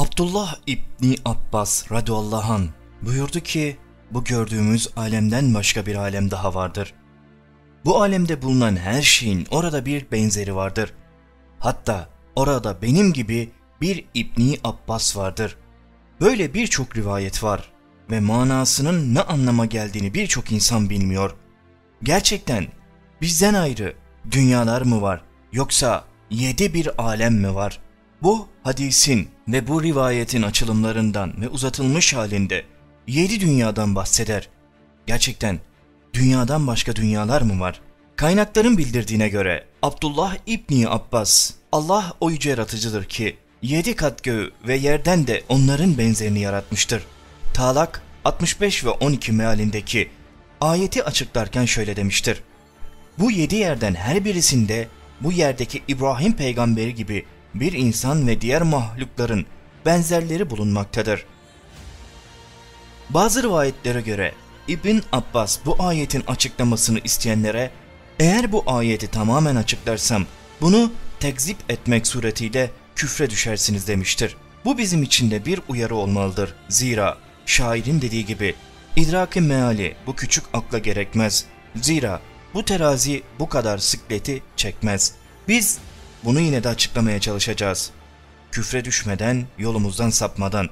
Abdullah İbni Abbas radıyallahu anh buyurdu ki, bu gördüğümüz alemden başka bir alem daha vardır. Bu alemde bulunan her şeyin orada bir benzeri vardır. Hatta orada benim gibi bir İbni Abbas vardır. Böyle birçok rivayet var ve manasının ne anlama geldiğini birçok insan bilmiyor. Gerçekten bizden ayrı dünyalar mı var, yoksa yedi bir alem mi var? Bu hadisin ve bu rivayetin açılımlarından ve uzatılmış halinde yedi dünyadan bahseder. Gerçekten dünyadan başka dünyalar mı var? Kaynakların bildirdiğine göre Abdullah İbni Abbas, Allah o yüce yaratıcıdır ki 7 kat göğü ve yerden de onların benzerini yaratmıştır. Talak 65 ve 12 mealindeki ayeti açıklarken şöyle demiştir. Bu 7 yerden her birisinde bu yerdeki İbrahim peygamberi gibi bir insan ve diğer mahlukların benzerleri bulunmaktadır. Bazı rivayetlere göre İbn Abbas bu ayetin açıklamasını isteyenlere, eğer bu ayeti tamamen açıklarsam bunu tekzip etmek suretiyle küfre düşersiniz demiştir. Bu bizim için de bir uyarı olmalıdır. Zira şairin dediği gibi idraki meali bu küçük akla gerekmez. Zira bu terazi bu kadar sıkleti çekmez. Biz bunu yine de açıklamaya çalışacağız. Küfre düşmeden, yolumuzdan sapmadan.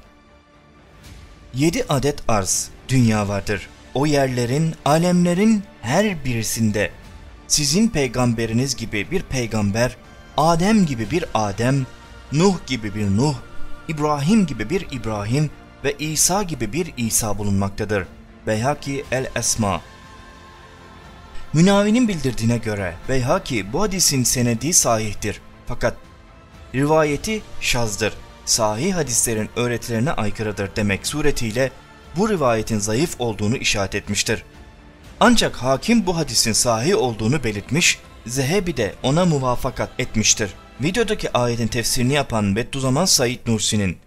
7 adet arz, dünya vardır. O yerlerin, alemlerin her birisinde sizin peygamberiniz gibi bir peygamber, Adem gibi bir Adem, Nuh gibi bir Nuh, İbrahim gibi bir İbrahim ve İsa gibi bir İsa bulunmaktadır. Beyhaki el-Esma. Münavinin bildirdiğine göre Beyhaki bu hadisin senedi sahihtir. Fakat rivayeti şazdır. Sahih hadislerin öğretilerine aykırıdır demek suretiyle bu rivayetin zayıf olduğunu işaret etmiştir. Ancak hakim bu hadisin sahih olduğunu belirtmiş, Zehebi de ona muvafakat etmiştir. Videodaki ayetin tefsirini yapan Bediüzzaman Said Nursi'nin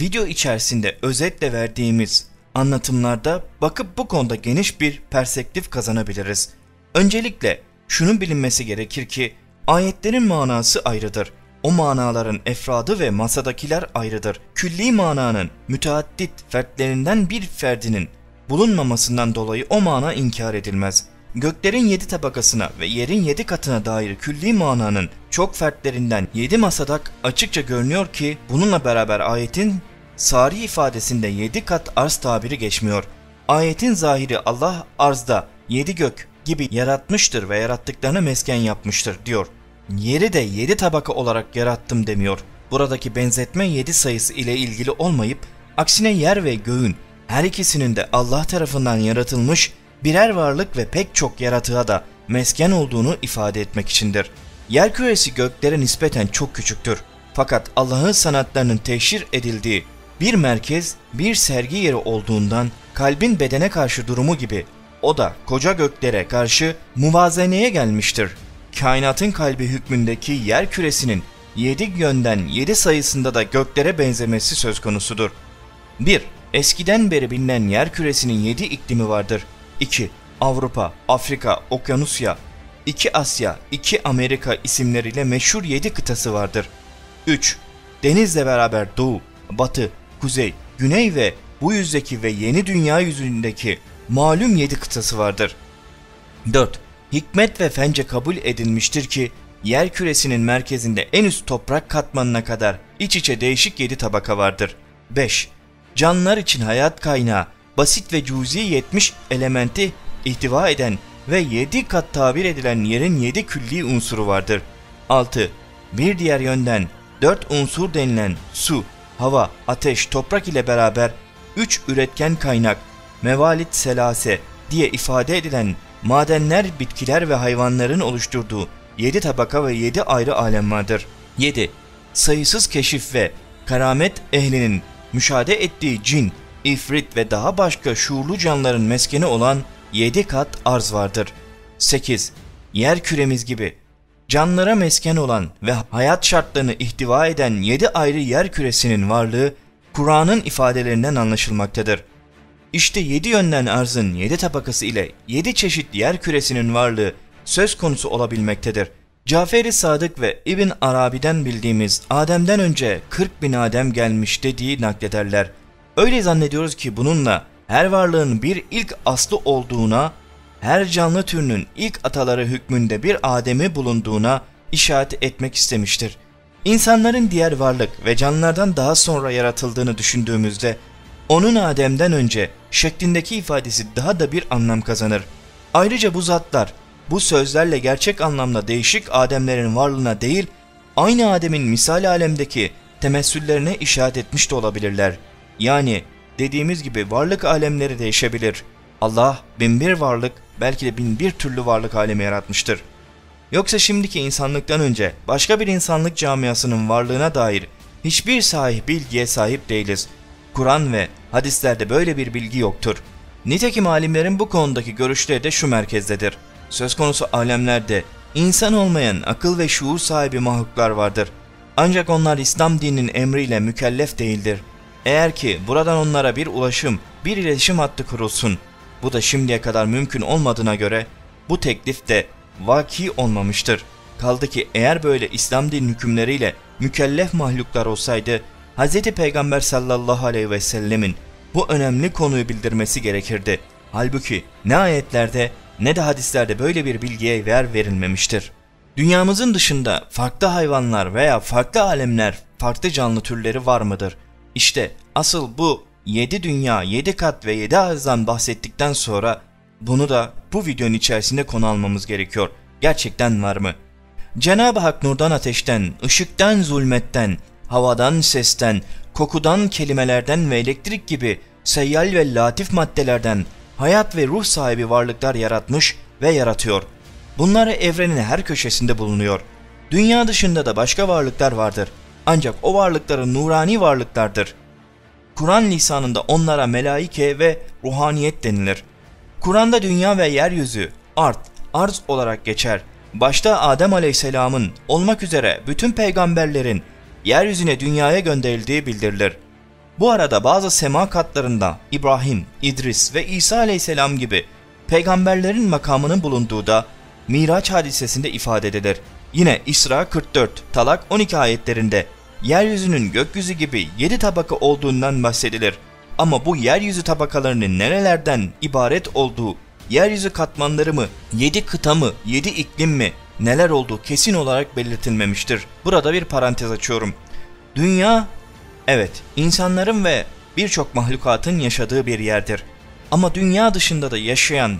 video içerisinde özetle verdiğimiz anlatımlarda bakıp bu konuda geniş bir perspektif kazanabiliriz. Öncelikle şunun bilinmesi gerekir ki ayetlerin manası ayrıdır. O manaların efradı ve masadakiler ayrıdır. Külli mananın müteaddit fertlerinden bir ferdinin bulunmamasından dolayı o mana inkar edilmez. Göklerin 7 tabakasına ve yerin 7 katına dair külli mananın çok fertlerinden 7 masadak açıkça görünüyor ki bununla beraber ayetin sari ifadesinde 7 kat arz tabiri geçmiyor. Ayetin zahiri Allah arzda 7 gök gibi yaratmıştır ve yarattıklarını mesken yapmıştır diyor. Yeri de 7 tabaka olarak yarattım demiyor. Buradaki benzetme 7 sayısı ile ilgili olmayıp aksine yer ve göğün her ikisinin de Allah tarafından yaratılmış birer varlık ve pek çok yaratığa da mesken olduğunu ifade etmek içindir. Yerküresi göklere nispeten çok küçüktür. Fakat Allah'ın sanatlarının teşhir edildiği bir merkez, bir sergi yeri olduğundan kalbin bedene karşı durumu gibi o da koca göklere karşı muvazeneye gelmiştir. Kainatın kalbi hükmündeki yer küresinin 7 yönden 7 sayısında da göklere benzemesi söz konusudur. 1. Eskiden beri bilinen yer küresinin 7 iklimi vardır. 2. Avrupa, Afrika, Okyanusya, 2 Asya, 2 Amerika isimleriyle meşhur 7 kıtası vardır. 3. Denizle beraber doğu, batı, kuzey, güney ve bu yüzdeki ve yeni dünya yüzündeki malum 7 kıtası vardır. 4. Hikmet ve fence kabul edilmiştir ki yer küresinin merkezinde en üst toprak katmanına kadar iç içe değişik 7 tabaka vardır. 5. Canlılar için hayat kaynağı, basit ve cüzi 70 elementi ihtiva eden ve 7 kat tabir edilen yerin 7 külli unsuru vardır. 6. Bir diğer yönden 4 unsur denilen su, hava, ateş, toprak ile beraber 3 üretken kaynak, mevalit selase diye ifade edilen madenler, bitkiler ve hayvanların oluşturduğu 7 tabaka ve 7 ayrı alem vardır. 7. Sayısız keşif ve keramet ehlinin müşahede ettiği cin, ifrit ve daha başka şuurlu canlıların meskeni olan 7 kat arz vardır. 8. Yer küremiz gibi canlılara mesken olan ve hayat şartlarını ihtiva eden 7 ayrı yer küresinin varlığı Kur'an'ın ifadelerinden anlaşılmaktadır. İşte 7 yönden arzın 7 tabakası ile 7 çeşit yer küresinin varlığı söz konusu olabilmektedir. Cafer-i Sadık ve İbn Arabi'den bildiğimiz Adem'den önce 40 bin Adem gelmiş dediği naklederler. Öyle zannediyoruz ki bununla her varlığın bir ilk aslı olduğuna, her canlı türünün ilk ataları hükmünde bir Adem'i bulunduğuna işaret etmek istemiştir. İnsanların diğer varlık ve canlılardan daha sonra yaratıldığını düşündüğümüzde onun Adem'den önce şeklindeki ifadesi daha da bir anlam kazanır. Ayrıca bu zatlar bu sözlerle gerçek anlamda değişik Ademlerin varlığına değil, aynı Adem'in misal alemdeki temessüllerine işaret etmiş de olabilirler. Yani dediğimiz gibi varlık alemleri değişebilir. Allah bin bir varlık, belki de bin bir türlü varlık alemi yaratmıştır. Yoksa şimdiki insanlıktan önce başka bir insanlık camiasının varlığına dair hiçbir sahih bilgiye sahip değiliz. Kur'an ve hadislerde böyle bir bilgi yoktur. Nitekim alimlerin bu konudaki görüşleri de şu merkezdedir. Söz konusu alemlerde insan olmayan akıl ve şuur sahibi mahluklar vardır. Ancak onlar İslam dininin emriyle mükellef değildir. Eğer ki buradan onlara bir ulaşım, bir iletişim hattı kurulsun, bu da şimdiye kadar mümkün olmadığına göre bu teklif de vaki olmamıştır. Kaldı ki eğer böyle İslam din hükümleriyle mükellef mahluklar olsaydı, Hz. Peygamber sallallahu aleyhi ve sellemin bu önemli konuyu bildirmesi gerekirdi. Halbuki ne ayetlerde ne de hadislerde böyle bir bilgiye yer verilmemiştir. Dünyamızın dışında farklı hayvanlar veya farklı alemler, farklı canlı türleri var mıdır? İşte asıl bu 7 dünya, 7 kat ve 7 arzdan bahsettikten sonra bunu da bu videonun içerisinde konu almamız gerekiyor. Gerçekten var mı? Cenab-ı Hak nurdan ateşten, ışıktan zulmetten, havadan sesten, kokudan kelimelerden ve elektrik gibi seyyal ve latif maddelerden hayat ve ruh sahibi varlıklar yaratmış ve yaratıyor. Bunlar evrenin her köşesinde bulunuyor. Dünya dışında da başka varlıklar vardır. Ancak o varlıkların nurani varlıklardır. Kur'an lisanında onlara melaike ve ruhaniyet denilir. Kur'an'da dünya ve yeryüzü arz olarak geçer. Başta Adem Aleyhisselam'ın olmak üzere bütün peygamberlerin yeryüzüne, dünyaya gönderildiği bildirilir. Bu arada bazı sema katlarında İbrahim, İdris ve İsa Aleyhisselam gibi peygamberlerin makamının bulunduğu da Miraç hadisesinde ifade edilir. Yine İsra 44, Talak 12 ayetlerinde yeryüzünün gökyüzü gibi 7 tabaka olduğundan bahsedilir. Ama bu yeryüzü tabakalarının nerelerden ibaret olduğu, yeryüzü katmanları mı, 7 kıta mı, 7 iklim mi, neler olduğu kesin olarak belirtilmemiştir. Burada bir parantez açıyorum. Dünya, evet, insanların ve birçok mahlukatın yaşadığı bir yerdir. Ama dünya dışında da yaşayan,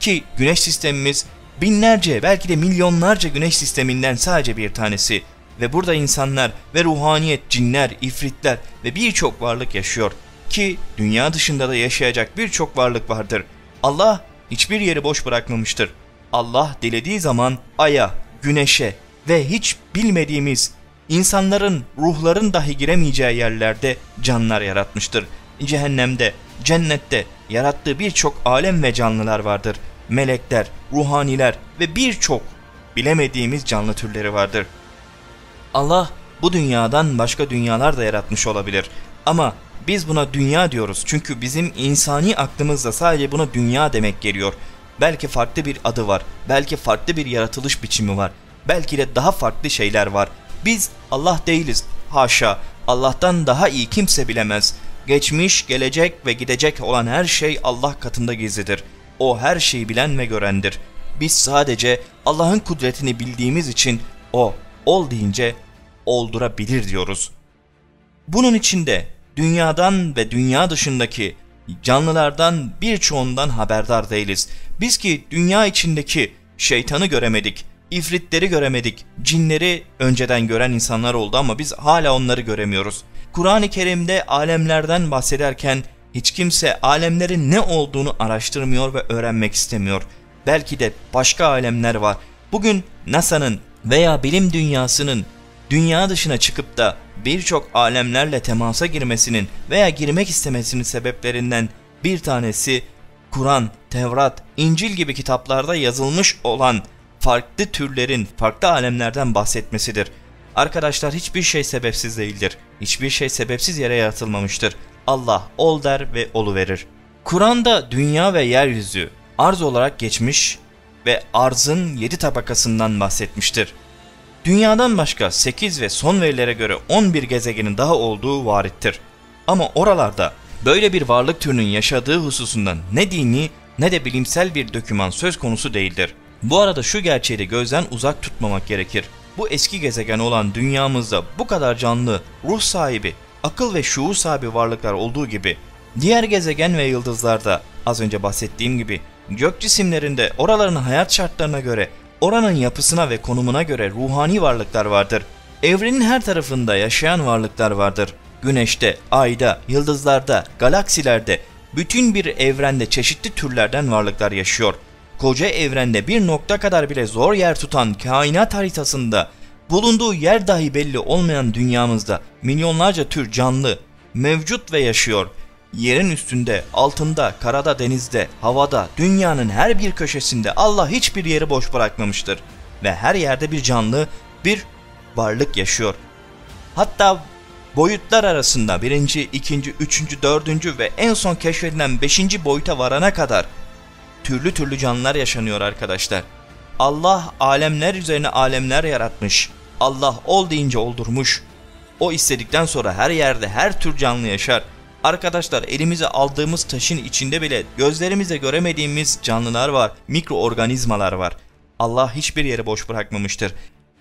ki güneş sistemimiz binlerce, belki de milyonlarca güneş sisteminden sadece bir tanesi ve burada insanlar ve ruhaniyet, cinler, ifritler ve birçok varlık yaşıyor ki dünya dışında da yaşayacak birçok varlık vardır. Allah hiçbir yeri boş bırakmamıştır. Allah dilediği zaman aya, güneşe ve hiç bilmediğimiz insanların, ruhların dahi giremeyeceği yerlerde canlılar yaratmıştır. Cehennemde, cennette yarattığı birçok alem ve canlılar vardır. Melekler, ruhaniler ve birçok bilemediğimiz canlı türleri vardır. Allah bu dünyadan başka dünyalar da yaratmış olabilir. Ama biz buna dünya diyoruz çünkü bizim insani aklımızda sadece buna dünya demek geliyor. Belki farklı bir adı var, belki farklı bir yaratılış biçimi var, belki de daha farklı şeyler var. Biz Allah değiliz, haşa. Allah'tan daha iyi kimse bilemez. Geçmiş, gelecek ve gidecek olan her şey Allah katında gizlidir. O her şeyi bilen ve görendir. Biz sadece Allah'ın kudretini bildiğimiz için O, ol deyince oldurabilir diyoruz. Bunun için de dünyadan ve dünya dışındaki canlılardan birçoğundan haberdar değiliz. Biz ki dünya içindeki şeytanı göremedik, ifritleri göremedik, cinleri önceden gören insanlar oldu ama biz hala onları göremiyoruz. Kur'an-ı Kerim'de alemlerden bahsederken hiç kimse alemlerin ne olduğunu araştırmıyor ve öğrenmek istemiyor. Belki de başka alemler var. Bugün NASA'nın veya bilim dünyasının dünya dışına çıkıp da birçok alemlerle temasa girmesinin veya girmek istemesinin sebeplerinden bir tanesi Kur'an, Tevrat, İncil gibi kitaplarda yazılmış olan farklı türlerin, farklı alemlerden bahsetmesidir. Arkadaşlar hiçbir şey sebepsiz değildir. Hiçbir şey sebepsiz yere yaratılmamıştır. Allah ol der ve oluverir. Kur'an'da dünya ve yeryüzü arz olarak geçmiş ve arzın 7 tabakasından bahsetmiştir. Dünyadan başka 8 ve son verilere göre 11 gezegenin daha olduğu varittir. Ama oralarda böyle bir varlık türünün yaşadığı hususunda ne dini ne de bilimsel bir döküman söz konusu değildir. Bu arada şu gerçeği de gözden uzak tutmamak gerekir. Bu eski gezegen olan dünyamızda bu kadar canlı, ruh sahibi, akıl ve şuur sahibi varlıklar olduğu gibi diğer gezegen ve yıldızlarda az önce bahsettiğim gibi gök cisimlerinde oraların hayat şartlarına göre, oranın yapısına ve konumuna göre ruhani varlıklar vardır. Evrenin her tarafında yaşayan varlıklar vardır. Güneşte, ayda, yıldızlarda, galaksilerde, bütün bir evrende çeşitli türlerden varlıklar yaşıyor. Koca evrende bir nokta kadar bile zor yer tutan kainat haritasında, bulunduğu yer dahi belli olmayan dünyamızda milyonlarca tür canlı, mevcut ve yaşıyor. Yerin üstünde, altında, karada, denizde, havada, dünyanın her bir köşesinde Allah hiçbir yeri boş bırakmamıştır. Ve her yerde bir canlı, bir varlık yaşıyor. Hatta boyutlar arasında 1. 2. 3. 4. ve en son keşfedilen 5. boyuta varana kadar türlü türlü canlılar yaşanıyor arkadaşlar. Allah alemler üzerine alemler yaratmış. Allah ol deyince oldurmuş. O istedikten sonra her yerde her tür canlı yaşar. Arkadaşlar elimize aldığımız taşın içinde bile gözlerimizle göremediğimiz canlılar var, mikroorganizmalar var. Allah hiçbir yeri boş bırakmamıştır.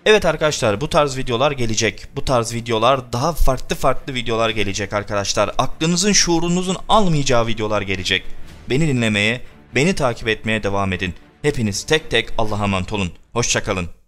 Evet arkadaşlar bu tarz videolar gelecek. Bu tarz videolar daha farklı videolar gelecek arkadaşlar. Aklınızın, şuurunuzun almayacağı videolar gelecek. Beni dinlemeye, beni takip etmeye devam edin. Hepiniz tek tek Allah'a emanet olun. Hoşça kalın.